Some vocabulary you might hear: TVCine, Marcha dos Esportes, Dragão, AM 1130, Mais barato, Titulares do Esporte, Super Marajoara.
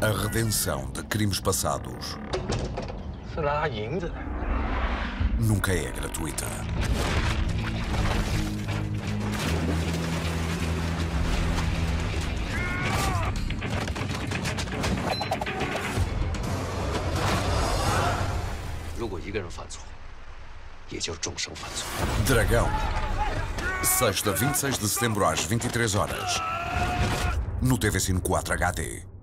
A redenção de crimes passados nunca é gratuita. Dragão. Sexta, 26 de setembro, às 23h. No TVCine 4 HD.